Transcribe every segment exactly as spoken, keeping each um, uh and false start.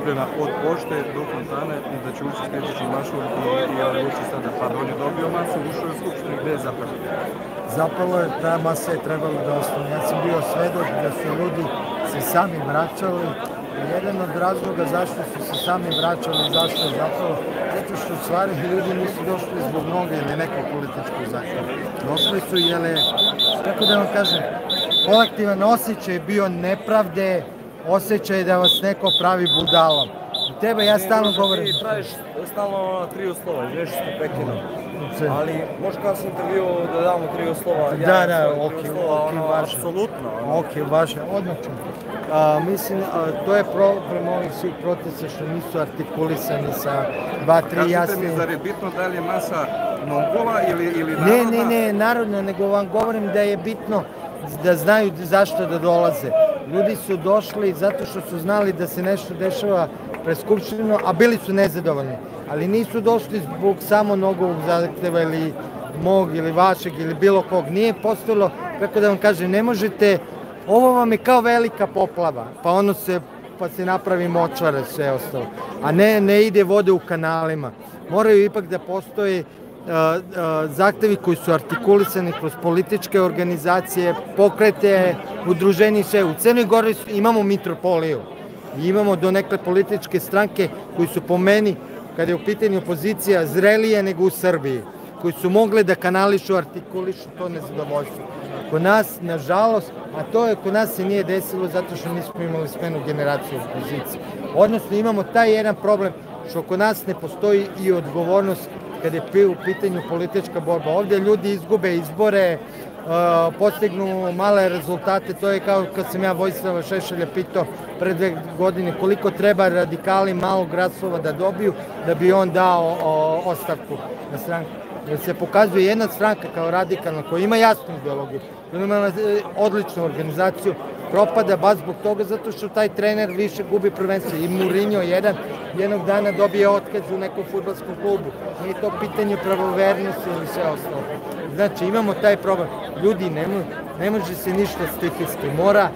skupljena od pošte do fontane i da će ući skrećeći mašu i ja ući sada. Pa on je dobio masu, ušao je u Skupštinu. Gde je zapalo? Zapalo je, ta masa je trebalo da ostane. Ja sam bio svedok da su ljudi se sami vraćali. Jedan od razloga zašto su se sami vraćali, zašto je zapalo, zato što u stvari ljudi nisu došli zbog noga ili nekog političkog zahtjeva. Došli su, jer je, kako da vam kažem, kolektivan osjećaj je bio nepravde, osjećaj da vas neko pravi budalom. U tebe ja stalno govorim. Ti praviš stalno tri uslova, nešto što prekinom. Ali možda kada sam intervju da damo tri uslova. Da, da, ok, važno. Apsolutno. Ok, važno, odmah ću. Mislim, to je problem ovih svih protesta što nisu artikulisani sa dva, tri jasne... Kažete mi, zar je bitno da li je masa Mongola ili narodna? Ne, ne, ne, narodna, nego vam govorim da je bitno da znaju zašto da dolaze. Ljudi su došli zato što su znali da se nešto dešava pred Skupštinu, a bili su nezadovoljni. Ali nisu došli zbog samo njegovog zahteva ili mog ili vašeg ili bilo kog. Nije postojalo, kako da vam kažem, ne možete... Ovo vam je kao velika poplava, pa ono se, pa se napravi močvare, sve ostalo. A ne, ne ide vode u kanalima. Moraju ipak da postoje zahtevi koji su artikulisani kroz političke organizacije, pokrete, udruženje i sve. U Crnoj Gori imamo mitropoliju i imamo donekle političke stranke koji su po meni, kada je u pitanju opozicija, zrelije nego u Srbiji, koji su mogle da kanališu, artikulišu to nezadovoljstvo. Kod nas, nažalost, a to je kod nas se nije desilo zato što nismo imali smenu generaciju opozicije. Odnosno, imamo taj jedan problem što kod nas ne postoji i odgovornost kada je u pitanju politička borba. Ovdje ljudi izgube izbore, postignu male rezultate, to je kao kad sam ja Vojislava Šešelja pitao pre dve godine koliko treba radikali malo glasova da dobiju da bi on dao ostavku na stranku. Jer se pokazuje jedna stranka kao radikalna koja ima jasnu ideologiju, koja ima odličnu organizaciju, propada baš zbog toga zato što taj trener više gubi prvenstvo. I Mourinho jedan, jednog dana dobije otkaz u nekom fudbalskom klubu. Nije to pitanje pravovernosti ili sve ostalo. Znači imamo taj problem. Ljudi ne može se ništa stihijski, mora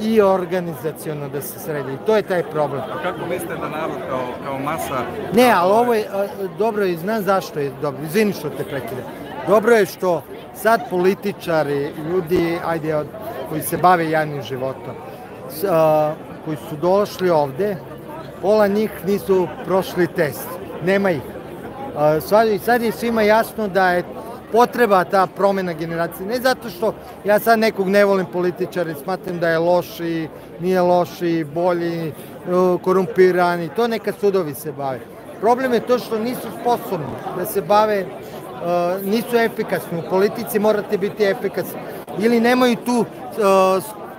i organizacijono da se sredi. I to je taj problem. A kako mislite da narod kao masa... Ne, ali ovo je dobro i znam zašto je dobro. Izvini što te prekidam. Dobro je što sad političari, ljudi koji se bave javnim životom, koji su došli ovde, pola njih nisu prošli test. Nema ih. Sad je svima jasno da je potreba ta promjena generacije. Ne zato što ja sad nekog ne volim političara i smatram da je loši, nije loši, bolji, korumpirani. To neka sudovi se bave. Problem je to što nisu sposobni da se bave, nisu efikasni. U politici morate biti efikasni. Ili nemaju tu,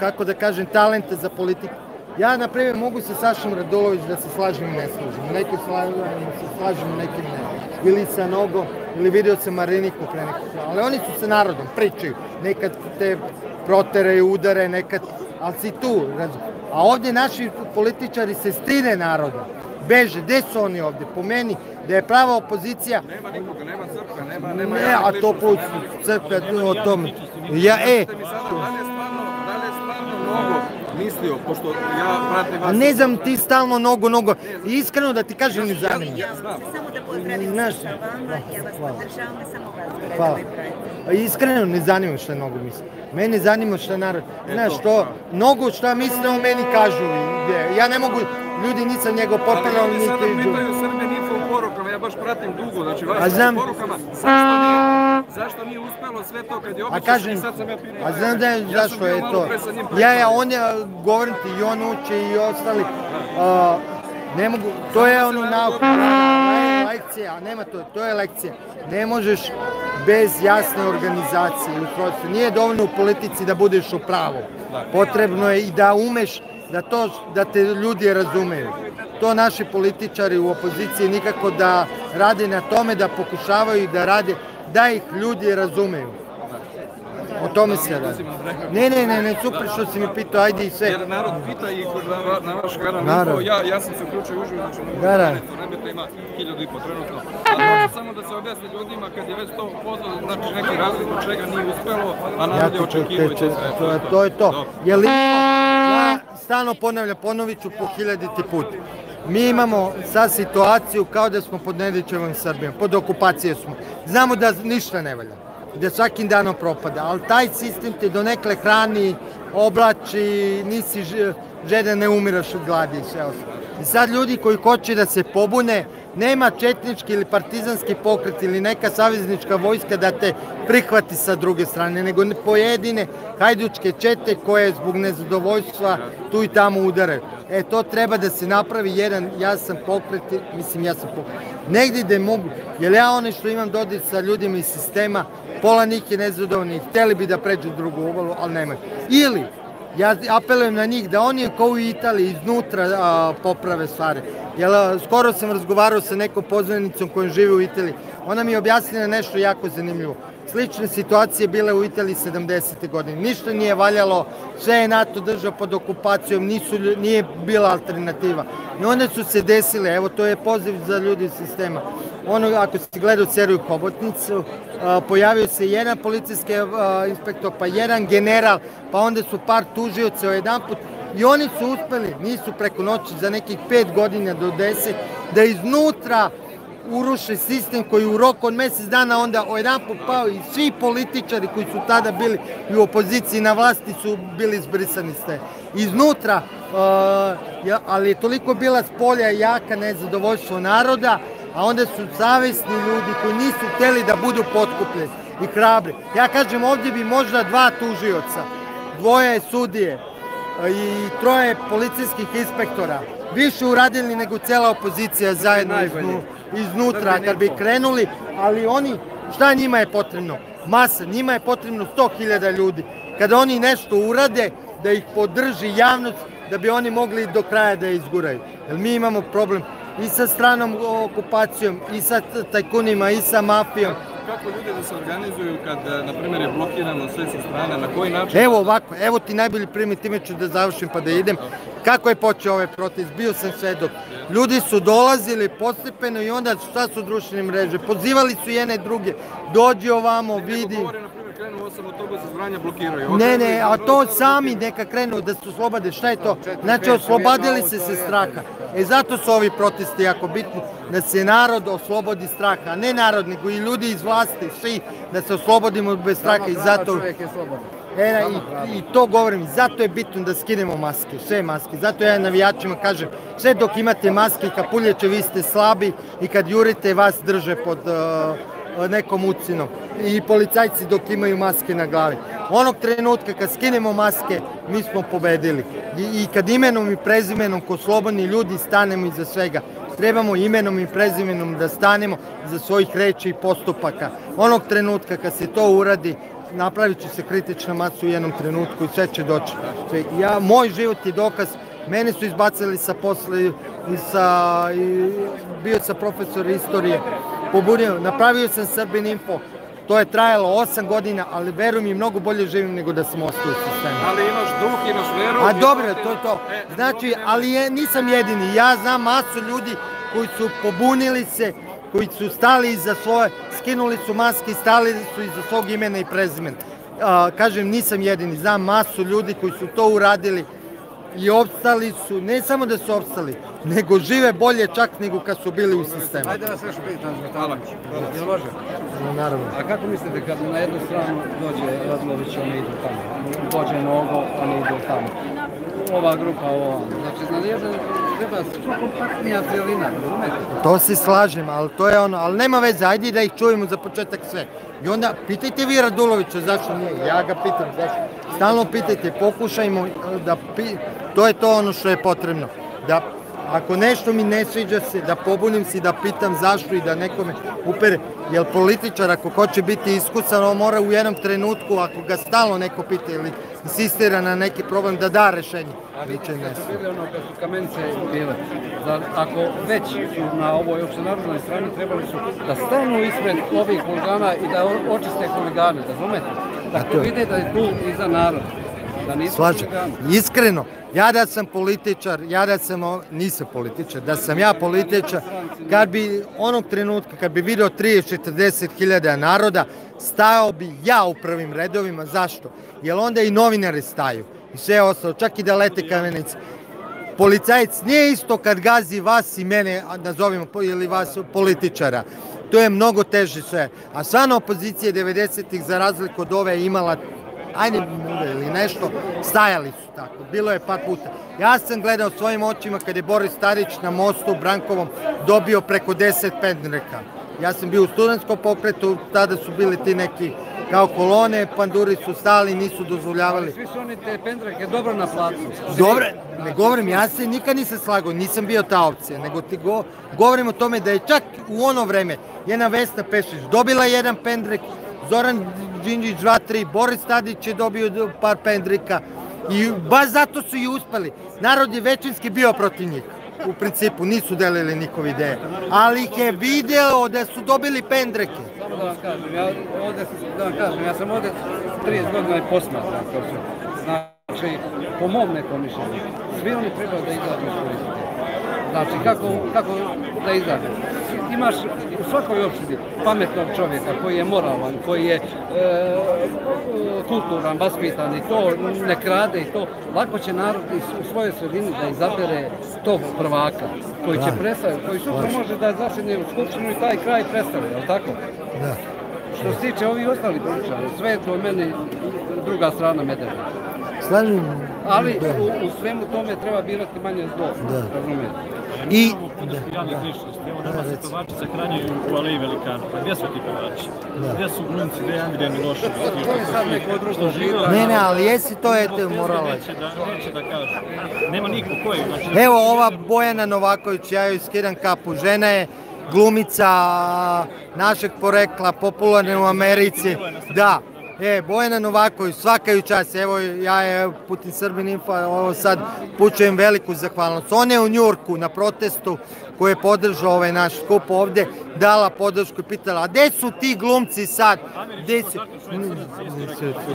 kako da kažem, talente za politiku. Ja, na primjer, mogu sa Sašim Radolović da se slažem i ne slažem. Nekim se slažem, nekim ne. Ili sa Nogom, ili vidio sam Mariniku pre nekog. Ali oni su sa narodom, pričaju. Nekad te protere i udare, nekad... Ali si tu. A ovdje naši političari se stide naroda. Beže, gde su oni ovdje? Po meni, da je prava opozicija... Nema nikoga, nema crkva, nema... Ne, a to po crkva, o tome. Ja, e... mislio, pošto ja pratim vas... Ne znam ti stalno nogo, nogo, iskreno da ti kažem ne zanimljivo. Ja sam samo da pozdravim sa vama, ja vas podržavam, samo vas gledali pravi. Iskreno ne zanimam šta nogo misli. Mene zanima šta narod, znaš što, nogo šta misle o meni kažu. Ja ne mogu, ljudi nisam njegov popirao, niti... Ali ljudi sada pitaju Srbin Info u porukama, ja baš pratim dugo, znači vas u porukama, zašto nije... Zašto nije uspelo sve to kad je običao i sad sam ja pirio. A znam da je zašto je to. Ja, ja, on je, govorim ti, i on uče i ostali. Ne mogu, to je ono nauka. Lekcija, a nema to, to je lekcija. Ne možeš bez jasne organizacije u procesu. Nije dovoljno u politici da budeš u pravu. Potrebno je i da umeš da te ljudi razumeju. To naši političari u opoziciji nikako da rade na tome, da pokušavaju da rade da ih ljudi razumeju. O tome se radi. Ne, ne, ne, ne, super što si mi pitao, ajde i sve. Jer narod pita i na vaš kanal, ja sam se uključio uživo, znači nebeta ima hiljadu i po trenutno. Ali samo da se objasni ljudima kad je već to pozor, znači neki razlik od čega nije uspelo, a narod je očekivao. To je to. Jer stalno ponavljam, ponovit ću po hiljaditi put. mi imamo sad situaciju kao da smo pod Nedićevom Srbijom, pod okupacije smo. Znamo da ništa ne valja, da svakim danom propada, ali taj sistem te donekle hrani, oblači, nisi žedan, ne umiraš od gladi i sve ostalo. I sad ljudi koji hoće da se pobune, nema četnički ili partizanski pokret ili neka saveznička vojska da te prihvati sa druge strane, nego pojedine hajdučke čete koje zbog nezadovoljstva tu i tamo udare. E, to treba da se napravi jedan jasan pokret, mislim jasan pokret, negdje da je mogu, jer ja one što imam dodir sa ljudima iz sistema, pola njih je nezadovoljni, hteli bi da pređu drugu obalu, ali nemaju. Ili, ja apelujem na njih da oni kao u Italiji iznutra poprave stvari. Skoro sam razgovarao sa nekom poznanicom kojom žive u Italiji. Ona mi je objasnila nešto jako zanimljivo. Slične situacije bile u Italiji sedamdesete godine. Ništa nije valjalo, sve je NATO držao pod okupacijom, nije bila alternativa. I onda su se desile, evo to je poziv za ljudi iz sistema. Ono, ako si gledao seriju Hobotnicu, pojavio se jedan policijski inspektor, pa jedan general, pa onda su par tužioca jedan put. I oni su uspeli, nisu preko noći, za nekih pet godina do deset, da iznutra uruše sistem koji u roku od mjesec dana onda jedan put pao i svi političari koji su tada bili i u opoziciji na vlasti su bili izbrisani ste. Iznutra, ali je toliko bila s polja jaka nezadovoljstvo naroda, a onda su savjesni ljudi koji nisu htjeli da budu potkupljeni i hrabri. Ja kažem, ovdje bi možda dva tužioca, dvoje sudije i troje policijskih inspektora više uradili nego cela opozicija zajedno iznutra kad bi krenuli, ali oni, šta njima je potrebno? Masa, njima je potrebno sto hiljada ljudi. Kada oni nešto urade, da ih podrži javnost, da bi oni mogli do kraja da izguraju. Jer mi imamo problem i sa stranom okupacijom, i sa tajkunima, i sa mafijom. Kako ljudi da se organizuju kad, na primjer, je blokirano sve sa strane, na koji način? Evo ovako, evo ti najbolji primjer, time ću da završim pa da idem. Kako je počeo ovaj protest, bio sam svedok. Ljudi su dolazili postepeno i onda šta su društvene mreže, pozivali su jedne druge, dođi ovamo, vidi. Krenuo sam od toga, se zbranja blokiraju. Ne, ne, a to sami neka krenu da se oslobade. Šta je to? Znači, oslobodili se se straha. E zato su ovi protesti jako bitni, da se narod oslobodi straha, a ne narod, nego i ljudi iz vlasti, svi, da se oslobodimo bez straha i zato... I to govorim, zato je bitno da skinemo maske, sve maske. Zato ja navijačima kažem, sve dok imate maske i kapuljeće, vi ste slabi i kad jurite, vas drže pod... nekom ucinom i policajci dok imaju maske na glavi. Onog trenutka kad skinemo maske, mi smo pobedili. I kad imenom i prezimenom, ko slobodni ljudi, stanemo iza svega. Trebamo imenom i prezimenom da stanemo iza svojih reči i postupaka. Onog trenutka kad se to uradi, napravit će se kritična masa u jednom trenutku i sve će doći. Moj život je dokaz. Mene su izbacili sa posla, bio sam profesor istorije, pobunio, napravio sam Srbin Info, to je trajalo osam godina, ali verujem i mnogo bolje živim nego da sam ostao u sistemu. Ali imaš duh, imaš veru. A dobro, to je to. Znači, ali nisam jedini, ja znam masu ljudi koji su pobunili se, koji su stali iza svoje, skinuli su maske i stali su iza svog imena i prezimena. Kažem, nisam jedini, znam masu ljudi koji su to uradili, i opstali su, ne samo da su opstali, nego žive bolje čak nego kad su bili u sistemu. Ajde vas još pitan, Zlatanović. Jel može? Naravno. A kako mislite kad na jednu stranu dođe Radolović, oni idu tamo? Dođe Nogo, oni idu tamo. Ova grupa, ova. Znači, znači, jedan treba sukompaktnija cijelina, razumete? To se slažem, ali to je ono, ali nema veze, ajde da ih čujemo za početak sve. I onda, pitajte vi Radulovića zašto nije, ja ga pitam zašto. Stalno pitajte, pokušajmo da... To je to ono što je potrebno. Da, ako nešto mi ne sviđa se, da pobunim se i da pitam zašto i da nekome upere. Jer političar, ako hoće biti iskusan, on mora u jednom trenutku, ako ga stalno neko pita ili insistira na neki problem, da da rešenje. A vi kad ste bili ono kad su kamenice bile, ako već na ovoj opštenarodnoj strani trebali su da stanu ispred ovih huligana i da očiste huligane, razumete? Dakle, vide da je tu iza narod. Slažem, iskreno, ja da sam političar, ja da sam, nisam političar, da sam ja političar, kad bi onog trenutka, kad bi vidio trideset do četrdeset hiljada naroda, stajao bi ja u prvim redovima, zašto? Jer onda i novinari staju i sve ostalo, čak i da lete kamenice. Policajac nije isto kad gazi vas i mene, nazovimo, ili vas političara. To je mnogo teže sve. A stvarno opozicija devedesetih, za razliku od ove, imala, ajde ili nešto, stajali su tako. Bilo je par puta. Ja sam gledao svojim očima kada je Boris Tadić na mostu u Brankovom dobio preko deset pendreka. Ja sam bio u studentskom pokretu, tada su bili ti neki kao kolone, panduri su stali, nisu dozvoljavali. Svi su oni te pendreke dobro na placu. Dobre, ne govorim, ja se nikad nisam slagao, nisam bio ta opcija, nego ti govorim o tome da je čak u ono vreme jedna Vesna Pešić dobila jedan pendrek, Zoran Inđić dva tri, Boris Tadić je dobio par pendreka i baš zato su i uspeli. Narod je većinski bio protiv njih. U principu nisu delili nikove ideje, ali ih je video da su dobili pendreke. Samo da vam kažem, ja sam ovde trideset godina i posmatram, znači po mom nekom mišljenju, svi oni trebaju da izađu svoje izglede. Znači kako da izađe? Imaš u svakoj opštini pametnog čovjeka koji je moralan, koji je kulturan, vaspitan i to ne krade i to. Lako će narod u svojoj sredini da izabere tog prvaka koji će predstaviti, koji sutra može da zasedne u Skupštinu i taj kraj predstavlja, je li tako? Da. Što se tiče ovih ostalih političara, sve je to meni druga strana medalje. Slažem. Ali u svemu tome treba birati manje zlo, razumijete? I radnih ličnosti. Evo nama se pevači sahranjaju u Aleji Velikana. Pa gdje su ti pevači? Gdje su glumci? Gdje je Andrija Milošević? To je sad neko društvo življava. Ne, ne, ali jesi to je morala. Neće da kažu. Nema niko koji. Evo ova Bojana Novaković, ja joj skidam kapu. Žena je glumica našeg porekla, popularne u Americi. Da. E, Bojana Novaković, svaka ju čast, evo ja je putem Srbin Info, ovo sad pućujem veliku zahvalnost. Ona je u Njujorku na protestu koji je podržao ovaj naš skup ovde, dala podršku i pitala, a gde su ti glumci sad?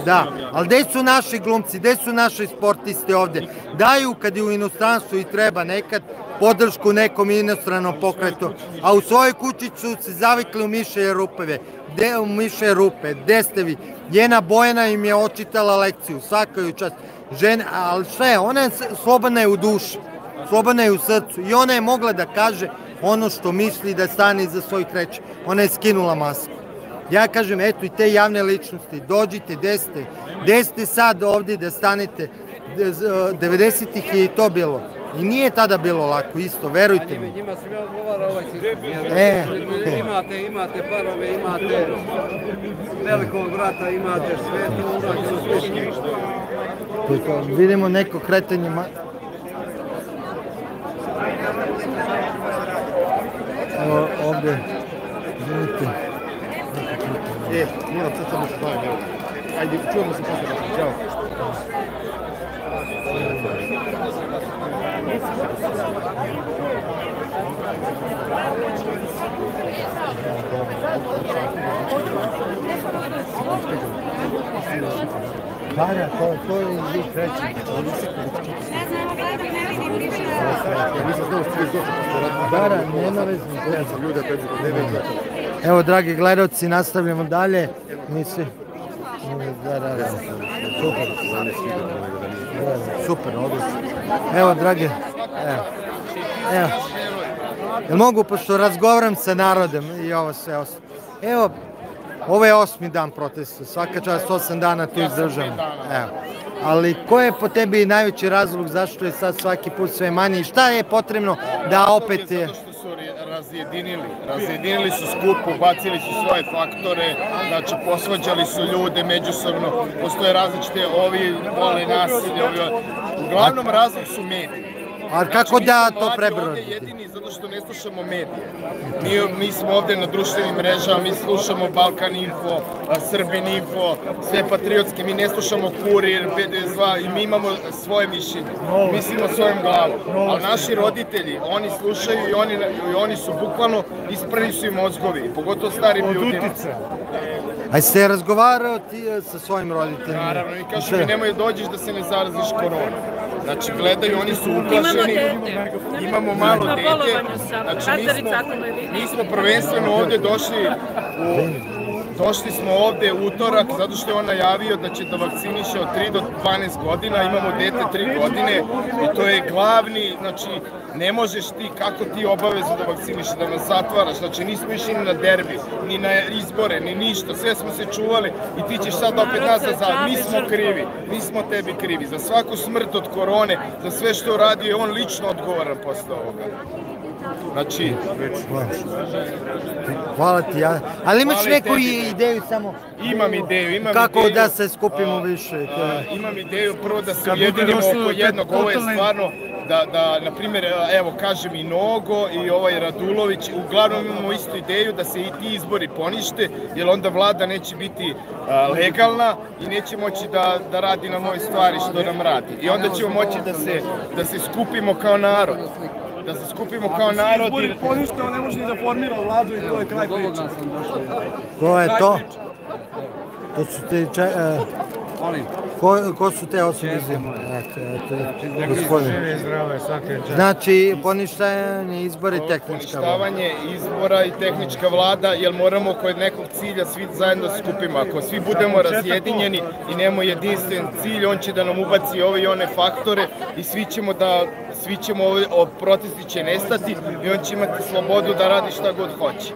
Da, ali gde su naši glumci, gde su naši sportisti ovde? Daju kad je u inostranstvu i treba nekad podršku nekom inostranom pokretu, a u svojoj kući su se zavikli u mišlje rupeve. Gde u miše rupe, gde ste vi? Njena Bojana im je očitala lekciju, svaka ju čast. Žena, ali šta je, ona je slobodna je u duši, slobodna je u srcu i ona je mogla da kaže ono što misli da stane iza svojih reči. Ona je skinula masku. Ja kažem, eto i te javne ličnosti, dođite, gde ste, gde ste sad ovde da stanete, devedesetih je i to bilo. I nije tada bilo lako, isto, verujte mi. Njima se mi odgovara ovaj sistem. Imate, imate parove, imate velikog brata, imate sve to. Vidimo neko kretanje. Ovdje, vidite. E, moram sad samo što bavim. Ajde, čujemo se posle. Ćao. Bara, to je njih treći. Bara, nema vezi. Evo, dragi gledalci, nastavljamo dalje. Mislim... Da, da, da. Super. Super, odlično. Evo, drage, evo. Evo. Jel mogu, pošto razgovaram sa narodem i ovo sve osmi. Evo, ovo je osmi dan protesta, svaka čast osam dana tu izdržamo. Evo. Ali ko je po tebi najveći razlog zašto je sad svaki put sve manje i šta je potrebno da opet je... Razjedinili, razjedinili su skupu, bacili su svoje faktore, znači posvađali su ljude međusobno, postoje različite, ovi vole nasilje, ovi... Uglavnom razlog su mediji. Ali kako da to prebroditi? Mi smo ovde jedini zato što ne slušamo medije. Mi smo ovde na društvenim mrežama, mi slušamo Balkan Info, Srbin Info, sve patriotske, mi ne slušamo Kurir, be de es dva i mi imamo svoje mišljenje. Mislimo svojom glavom. Ali naši roditelji, oni slušaju i oni su bukvalno isprani su i mozgovi, pogotovo starim ljudima. A ste razgovarao ti sa svojim roditeljima? Naravno, i kažu mi nemoj dođeš da se ne zaraziš korona. Znači, gledaju, oni su uplašeni, imamo malo dete, znači mi smo prvenstveno ovdje došli Došli smo ovde u utorak zato što je on najavio da će da vakciniše od tri do dvanaest godina, imamo dete tri godine i to je glavni, znači ne možeš ti, kako ti obavezno da vakciniše, da nas zatvaraš, znači nismo išli ni na derbi, ni na izbore, ni ništa, sve smo se čuvali i ti ćeš sad opet nas da zatvaraš, mi smo krivi, mi smo tebi krivi, za svaku smrt od korone, za sve što radio je on lično odgovoran posle ovoga. Znači, hvala ti, ali imaš neku ideju samo? Imam ideju, imam ideju. Kako da se skupimo više? Imam ideju prvo da se ujedinimo oko jednog, ovo je stvarno da, na primjer, evo kažem i Nogo i ovaj Radulović, uglavnom imamo istu ideju da se i ti izbori ponište, jer onda vlada neće biti legalna i neće moći da radi na moje stvari što nam radi. I onda ćemo moći da se skupimo kao narod. Da se skupimo kao narod. Ako se izbori ponište, on ne može ni da formira vladu i to je kraj priče. Ko je to? To su te... Ko su te osobe izbore? Znači, poništavanje izbora i tehnička vlada. Poništavanje izbora i tehnička vlada, jer moramo kod nekog cilja svi zajedno skupimo. Ako svi budemo razjedinjeni i nemamo jedinstven cilj, on će da nam ubaci ove i one faktore i svi ćemo da... Svi ćemo ovdje, protesti će nestati i on će imati slobodu da radi šta god hoće.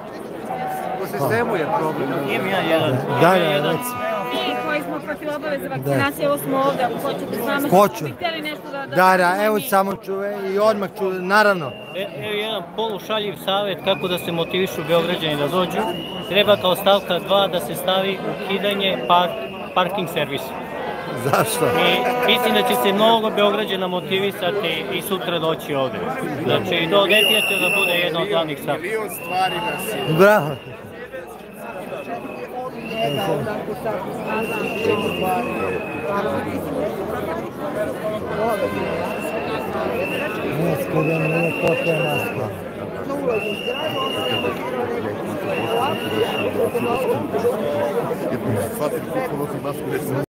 U sistemu je problem. Imam ja jedan. Da, ja jedan. Mi koji smo protiv obaveze vakcinacije, evo smo ovdje, ako hoćete s nama. Hoću. Dara, evo samo čuve i odmah čuve, naravno. Evo jedan polušaljiv savjet kako da se motivišu Beograđani da dođu. Treba kao stavka dva da se stavi ukidanje parking servisa. Zašto? Mislim da će se mnogo Beograđana motivisati i sutra doći ovde. Znači, do letnja će da bude jedna od glavnih stavki. Milion stvari nas je. Bravo. Nesko da mi je potpuno nasko. Nesko da mi je potpuno nasko.